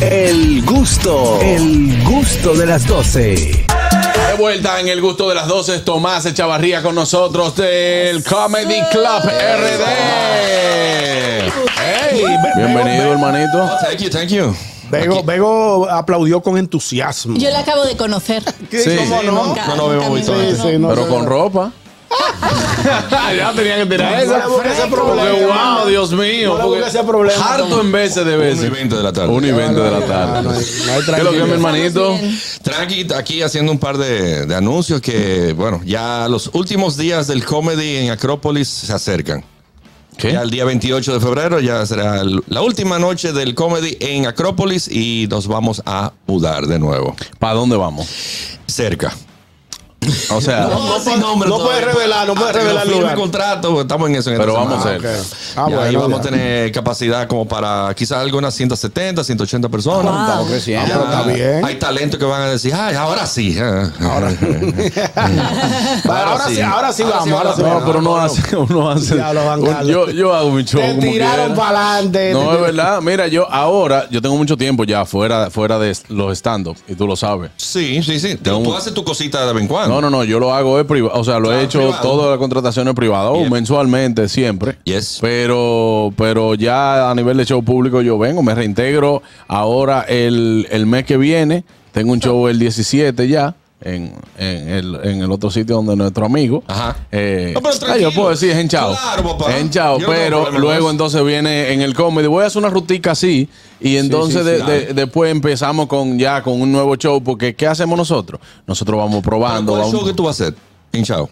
El gusto de las 12. De vuelta en El Gusto de las 12, Tomás Echavarría con nosotros del Comedy Club RD. Hey, bienvenido, hermanito. Thank you. Bego aplaudió con entusiasmo. Yo la acabo de conocer. Sí, ¿cómo no? Yo no veo muy bien. Pero con ropa. Ya tenía que tirar esa. Porque, wow, Dios mío. Harto en veces de veces. 1:20 de la tarde. 1:20 de la tarde. ¿Qué es lo que es, mi hermanito? Tranqui, aquí haciendo un par de anuncios que, bueno, ya los últimos días del comedy en Acrópolis se acercan. ¿Qué? Ya el día 28 de febrero ya será la última noche del comedy en Acrópolis y nos vamos a mudar de nuevo. ¿Para dónde vamos? Cerca. O sea, no puedes revelar, el lugar. Contrato, estamos en eso. Pero vamos a ver. Ahí vamos a tener capacidad como para quizás algunas 170, 180 personas. Ah, wow. Está bien. Hay talentos que van a decir, ay, ahora sí. Ahora sí vamos. Ahora sí, pero uno hace. Yo hago mi show. Te tiraron para adelante. No, es verdad. Mira, yo tengo mucho tiempo ya fuera de los stand-up y tú lo sabes. Sí. Tú haces tu cosita de vez en cuando. No, yo lo hago privado, o sea, lo he hecho privado. Todas las contrataciones privadas, mensualmente, siempre. Yes. Pero ya a nivel de show público yo vengo, me reintegro ahora el mes que viene. Tengo un show el 17 ya. En el otro sitio donde nuestro amigo. Ajá. Pero yo puedo decir, es en Chao. Claro, papá. En Chao, pero no luego entonces viene en el comedy. Voy a hacer una rutica así. Y entonces después empezamos con un nuevo show. Porque ¿qué hacemos nosotros? Nosotros vamos probando. ¿Cuál show que tú vas a hacer en Chao?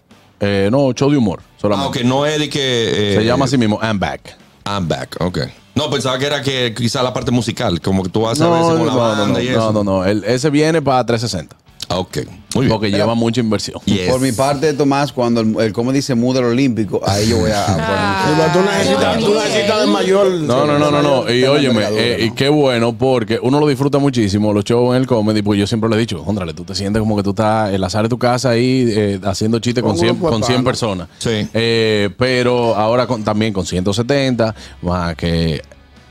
No, show de humor. Solamente. Okay. No es de que... se llama así mismo, I'm Back, ok. No, pensaba que era que quizá la parte musical, como que tú vas a ver con la banda y eso. No. Ese viene para 360. Ok, muy bien. Porque lleva mucha inversión. Yes. Por mi parte, Tomás, cuando el comedy se muda al Olímpico, ahí yo voy a poner. Tú necesitas el mayor. No. Y óyeme, y qué bueno, porque uno lo disfruta muchísimo, los shows en el comedy, pues yo siempre le he dicho, contrale, tú te sientes como que tú estás en la sala de tu casa ahí haciendo chistes con 100 personas. Sí. Pero ahora también con 170, más que...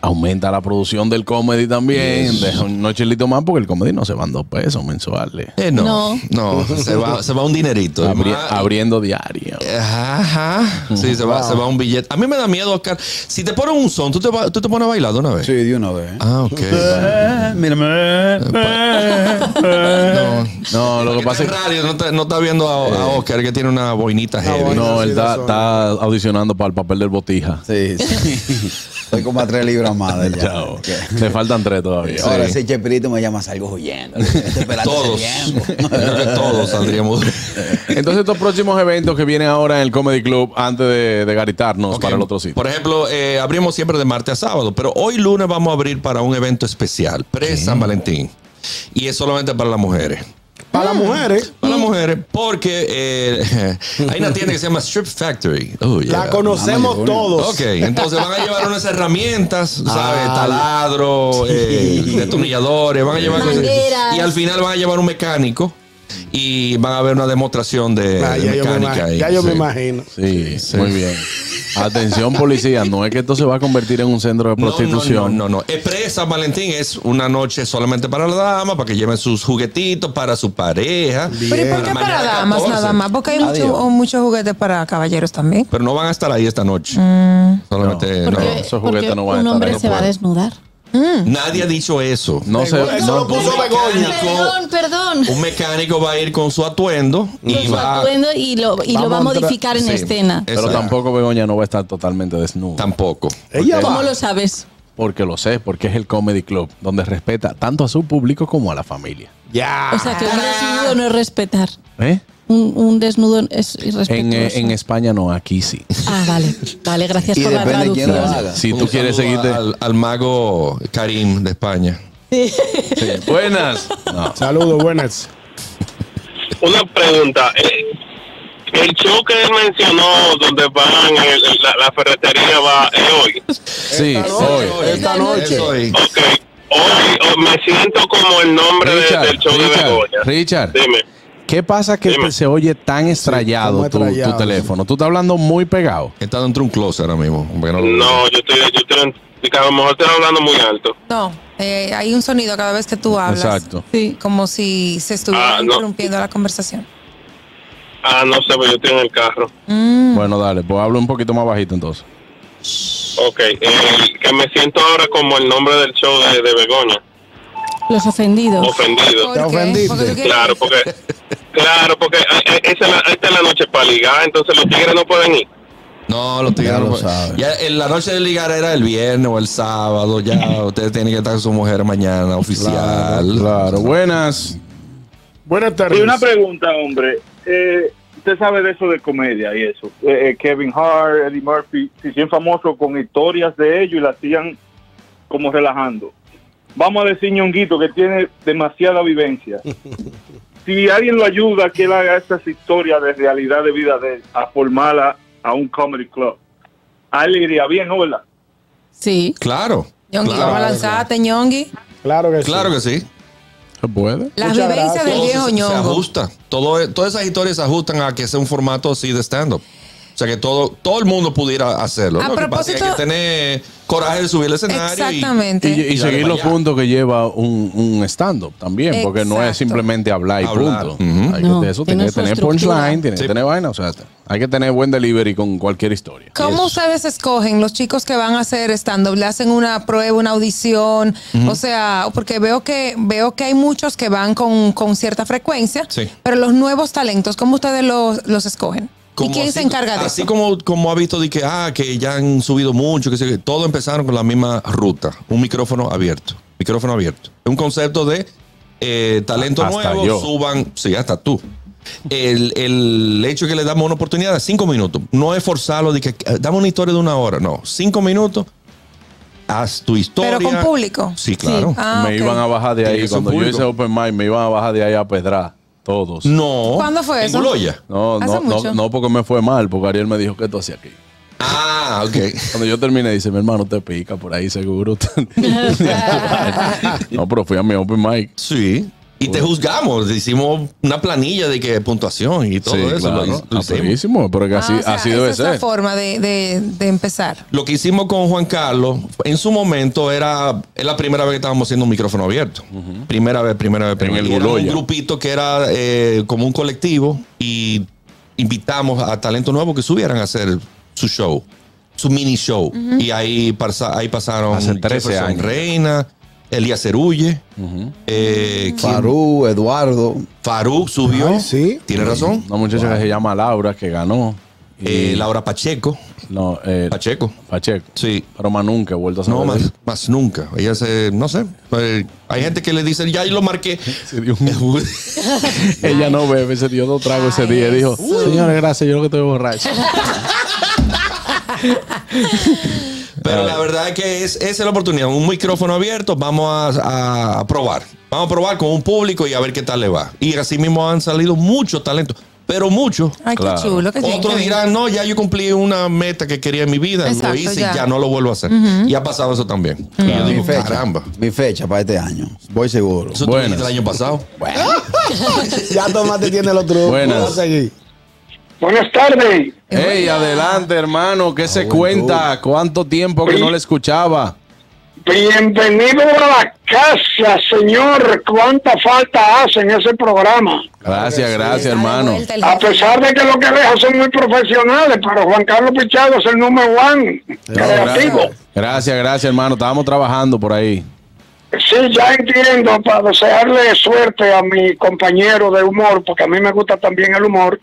Aumenta la producción del comedy también. Yes. Deja un chilito más porque el comedy no se van 2 pesos mensuales. No. Se va un dinerito. Abriendo diario. Ajá. Sí, se va un billete. A mí me da miedo, Oscar. Si te ponen un son, ¿tú te pones a bailar de una vez? Sí, de una vez. Ah, ok. Mírame. No, lo que pasa es que... No está viendo a Oscar que tiene una boinita heavy. No, él está audicionando para el papel del botija. Sí. Estoy como a 3 libras más. Chao. Me faltan 3 todavía. Ahora ese Chespirito me llama, salgo huyendo. Todos. Todos saldríamos. Entonces, estos próximos eventos que vienen ahora en el Comedy Club, antes de garitarnos para el otro sitio. Por ejemplo, abrimos siempre de martes a sábado, pero hoy lunes vamos a abrir para un evento especial, pre-San Valentín. Y es solamente para las mujeres. Para las mujeres. Para las mujeres, porque hay una tienda que se llama Strip Factory. La conocemos todos. Ok, entonces van a llevar unas herramientas, ¿sabes? Taladro, destornilladores, van a llevar cosas. Y al final van a llevar un mecánico. Y van a ver una demostración de mecánica. Yo me imagino. Sí, muy bien. Atención, policía, no es que esto se va a convertir en un centro de prostitución. No. El pre-San Valentín es una noche solamente para las damas, para que lleven sus juguetitos para su pareja. Bien. Pero ¿y por qué para damas nada más? Porque hay muchos juguetes para caballeros también. Pero no van a estar ahí esta noche. Solamente esos juguetes no van a estar ahí. Un hombre se va a desnudar. Nadie ha dicho eso. Eso lo puso Begoña. Perdón. Un mecánico va a ir con su atuendo y lo va a modificar en escena. Pero tampoco Begoña no va a estar totalmente desnuda. Tampoco. ¿Cómo lo sabes? Porque lo sé, porque es el Comedy Club, donde respeta tanto a su público como a la familia. Ya. O sea, que un desnudo no es respetar. Un desnudo es irrespetuoso. En España no, aquí sí. Vale, gracias por la traducción. Si tú quieres seguirte al mago Karim de España. Sí. Buenas. Saludos, buenas. Una pregunta. El show que mencionó donde van la ferretería va hoy. Sí, hoy. Esta noche. Ok. Hoy me siento como el nombre del show de Begoña. Richard. Dime. ¿Qué pasa que se oye tan estrellado tu teléfono? ¿Tú estás hablando muy pegado? Estás dentro de un closet ahora mismo. No, yo estoy y que a lo mejor estás hablando muy alto. No, hay un sonido cada vez que tú hablas. Exacto. Sí. Como si se estuviera interrumpiendo la conversación. Ah, no sé, pero yo estoy en el carro. Bueno, dale, pues hablo un poquito más bajito entonces. Ok, que me siento ahora como el nombre del show de Begoña. Los ofendidos. Ofendidos. ¿Te ofendiste? Claro, porque esta es la noche para ligar, entonces los tigres no pueden ir. No, los tigres no pueden ir. La noche de ligar era el viernes o el sábado, ya ustedes tienen que estar con su mujer mañana, oficial. Claro, claro. Buenas. Buenas tardes. Y una pregunta, hombre. Usted sabe de eso de comedia y eso. Kevin Hart, Eddie Murphy, se hicieron famosos con historias de ellos y la hacían como relajando. Vamos a decir Ñonguito, que tiene demasiada vivencia. Si alguien lo ayuda, que él haga esas historias de realidad de vida de él, a formarla a un comedy club, a él le iría bien, ¿no, verdad? Sí. Claro. Ñongui, claro, vamos a lanzarte, Ñongui. Claro que sí. Claro que sí. Puede. Las vivencias del viejo Ñongo. Se ajusta. Todas esas historias se ajustan a que sea un formato así de stand-up. O sea, que todo el mundo pudiera hacerlo. A propósito, que hay que tener coraje de subir el escenario. Exactamente. Y seguir los puntos que lleva un stand-up también. Exacto. Porque no es simplemente hablar y punto. Hay que, eso tiene que tener punchline, tiene que tener vaina. O sea, hay que tener buen delivery con cualquier historia. ¿Cómo ustedes escogen los chicos que van a hacer stand-up? ¿Le hacen una prueba, una audición? O sea, porque veo que hay muchos que van con cierta frecuencia. Sí. Pero los nuevos talentos, ¿cómo ustedes los escogen? ¿Y quién se encarga de eso? Así como ha visto de que ya han subido mucho, que todos empezaron con la misma ruta. Un micrófono abierto. Micrófono abierto. Es un concepto de talento hasta nuevo, yo. Suban. Sí, hasta tú. El hecho que le damos una oportunidad de 5 minutos. No es forzarlo de que dame una historia de 1 hora. No, 5 minutos. Haz tu historia. ¿Pero con público? Sí, claro. Sí. Ah, me iban a bajar de ahí. Cuando yo hice Open Mic, me iban a bajar de ahí a pedrar. Todos. No. ¿Cuándo fue eso? En Guloya. No, porque me fue mal, porque Ariel me dijo que tú hacías aquí. Ah, ok. Cuando yo terminé, dice, mi hermano, te pica por ahí seguro. No, pero fui a mi open mic. Sí. Y te juzgamos, hicimos una planilla de que puntuación y todo eso. Claro, lo hicimos, pero que así debe ser. Esa forma de empezar. Lo que hicimos con Juan Carlos, en su momento, es la primera vez que estábamos haciendo un micrófono abierto. Primera vez. En el Guloya. Un grupito que era como un colectivo y invitamos a talento nuevo que subieran a hacer su show, su mini show. Y ahí pasaron hace 13 años. Reina, Elías Cerulle, Farú, Eduardo. Farú subió. Ay, sí. Tiene razón. Una muchacha que se llama Laura, que ganó. Laura Pacheco. No, Pacheco. Sí. Pero más nunca he vuelto a saber. No, más nunca. Ella no sé. Hay gente que le dice, ya lo marqué. Se dio un... Ella no bebe, se dio 2 tragos ese día. Y dijo, señores, gracias, yo lo que estoy borracho. Pero la verdad es que esa es la oportunidad. Un micrófono abierto, vamos a probar. Vamos a probar con un público y a ver qué tal le va. Y así mismo han salido muchos talentos, pero muchos. Ay, claro. Qué chulo. Otros dirán, no, ya yo cumplí una meta que quería en mi vida. Exacto, lo hice y ya no lo vuelvo a hacer. Y ha pasado eso también. Y yo digo, caramba. Mi fecha para este año. Voy seguro. ¿Eso tú dijiste el año pasado? Bueno. Ya Tomate tiene los trucos. Buenas. Buenas tardes. Hey, adelante, hermano. ¿Qué se cuenta? ¿Cuánto tiempo que no le escuchaba? Bienvenido a la casa, señor. ¿Cuánta falta hace en ese programa? Gracias, gracias, hermano. A pesar de que lo que dejo son muy profesionales, pero Juan Carlos Pichardo es el número 1 creativo. Gracias, hermano. Estábamos trabajando por ahí. Sí, ya entiendo, para desearle suerte a mi compañero de humor, porque a mí me gusta también el humor.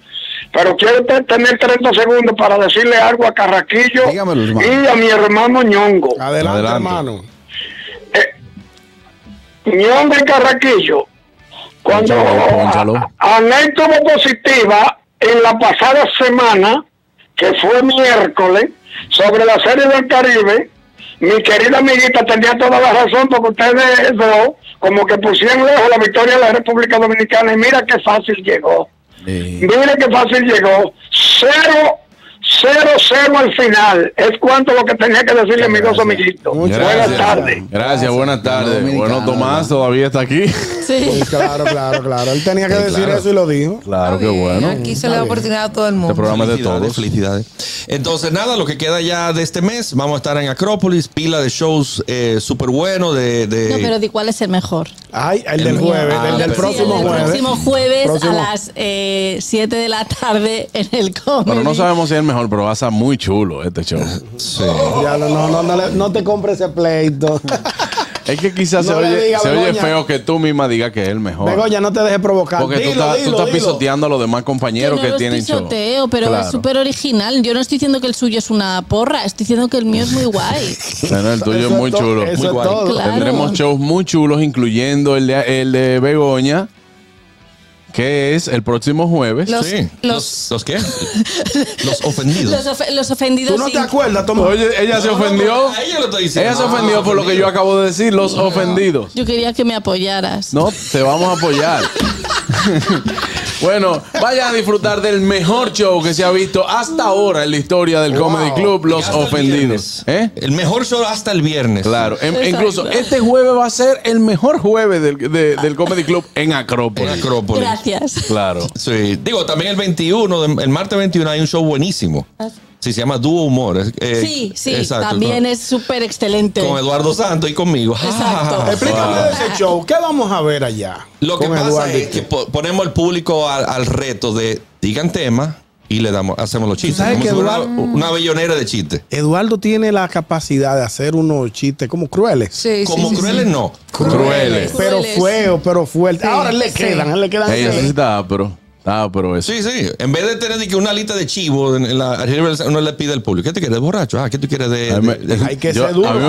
Pero quiero tener 30 segundos para decirle algo a Carraquillo y a mi hermano Ñongo. Adelante, hermano. Ñongo y Carraquillo, cuando anécdota positiva en la pasada semana, que fue miércoles, sobre la serie del Caribe, mi querida amiguita tenía toda la razón, porque ustedes dos como que pusieron lejos la victoria de la República Dominicana y mira qué fácil llegó. Mire qué fácil llegó. 0 0-0 al final. Es cuanto lo que tenía que decirle, amigos, amiguitos. Buenas tardes. Gracias, buenas tardes. Bueno, Tomás todavía está aquí. Sí. Pues claro, claro, claro. Él tenía que decir eso y lo dijo. Claro, qué bueno. Aquí se le da oportunidad a todo el mundo. Este programa es de todos. Felicidades. Entonces, nada, lo que queda ya de este mes, vamos a estar en Acrópolis, pila de shows súper buenos. No, pero ¿de cuál es el mejor? Ay, el del jueves, el del próximo jueves. El próximo jueves a las 7 de la tarde en el Comedy. Pero no sabemos si es el mejor, pero va a ser muy chulo este show. Sí. Ya, no te compres ese pleito. Es que quizás se oye feo que tú misma digas que es el mejor. Begoña, no te dejes provocar. Porque tú estás pisoteando a los demás compañeros que tienen show. Yo no pisoteo, pero claro, es súper original. Yo no estoy diciendo que el suyo es una porra. Estoy diciendo que el mío es muy guay. Bueno, el tuyo es muy chulo. Muy guay. Claro. Tendremos shows muy chulos, incluyendo el de Begoña, que es el próximo jueves. ¿Los qué? Los ofendidos. Los ofendidos. ¿Tú no te acuerdas, Tomás? Oye, ella se ofendió. A ella lo estoy diciendo. Ella se ofendió por lo que yo acabo de decir, los ofendidos. Yo quería que me apoyaras. No, te vamos a apoyar. Bueno, vayan a disfrutar del mejor show que se ha visto hasta ahora en la historia del Comedy Club, los ofendidos. El mejor show hasta el viernes. Claro. Incluso este jueves va a ser el mejor jueves del Comedy Club en Acrópolis. En Acrópolis. Gracias. Claro. Sí. Digo, también el 21, el martes 21 hay un show buenísimo. Sí, se llama Dúo Humor. Sí, exacto, también es súper excelente. Con Eduardo Santos y conmigo. Exacto. Explícame de ese show. ¿Qué vamos a ver allá? Lo que pasa es que ponemos al público al reto de digan temas y hacemos los chistes. ¿Sabes que Eduardo, una bellonera de chistes? Eduardo tiene la capacidad de hacer unos chistes como crueles. Sí, como crueles, no. Crueles. Pero feos, pero fuertes. Sí, ahora le quedan. Ella necesita, pero... pero eso. Sí. En vez de tener que una lista de chivo, uno le pide al público: ¿qué te quieres, borracho? ¿Qué tú quieres de hay que ser duro? A mí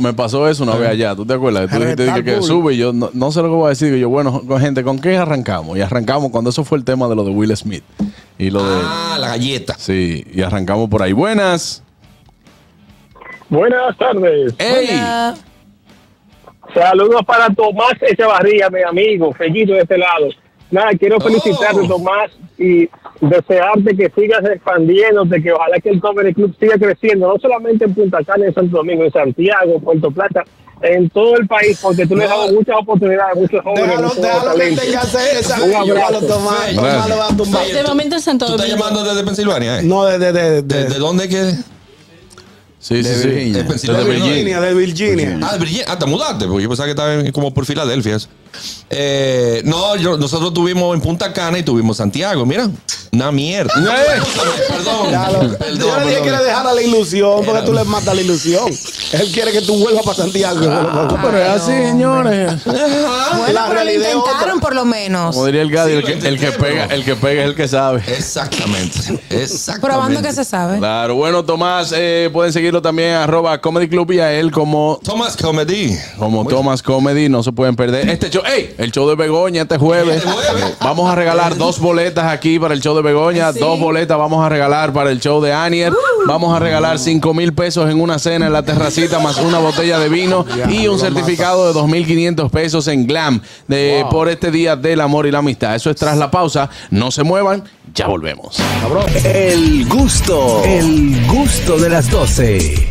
me pasó eso una vez allá. ¿Tú te acuerdas? Tú dijiste que sube y yo no sé lo que voy a decir. Y yo, bueno, gente, ¿con qué arrancamos? Y arrancamos cuando eso fue el tema de lo de Will Smith. Y lo de la galleta. Sí, y arrancamos por ahí. Buenas. Buenas tardes. ¡Ey! Hola. Saludos para Tomás Echavarría, mi amigo, feliz de este lado. Nada, quiero felicitarte, Tomás, y desearte que sigas expandiéndote, que ojalá que el Comedy Club siga creciendo, no solamente en Punta Cana, en Santo Domingo, en Santiago, Puerto Plata, en todo el país, porque tú le das muchas oportunidades, muchos jóvenes. Déjalo que tenga esa. Tomás, Tomás lo va a tumbar. De momento en Santo Domingo. ¿Tú estás llamando desde Pensilvania? No, ¿De dónde que? Sí. De Virginia. Ah, te mudaste, porque yo pensaba que estaba como por Filadelfia. No, nosotros tuvimos en Punta Cana y tuvimos Santiago, mira. Una mierda. Perdón. Yo le dije que le dejara la ilusión, porque tú le matas la ilusión. Él quiere que tú vuelvas para Santiago. Pero es así, señores. Bueno, pero lo intentaron por lo menos. Como diría el Gadi, el que pega es el que sabe. Exactamente. Probando que se sabe. Claro, bueno, Tomás, pueden seguirlo también @ Comedy Club y a él como Tomás Comedy. Como Tomás Comedy, no se pueden perder este show. ¡Ey! El show de Begoña este jueves. Vamos a regalar 2 boletas aquí para el show de Begoña, 2 boletas vamos a regalar para el show de Anier, vamos a regalar 5,000 pesos en una cena en la terracita, más una botella de vino y un certificado de 2,500 pesos en Glam por este día del amor y la amistad. Eso es tras la pausa. No se muevan, ya volvemos. El gusto de las 12.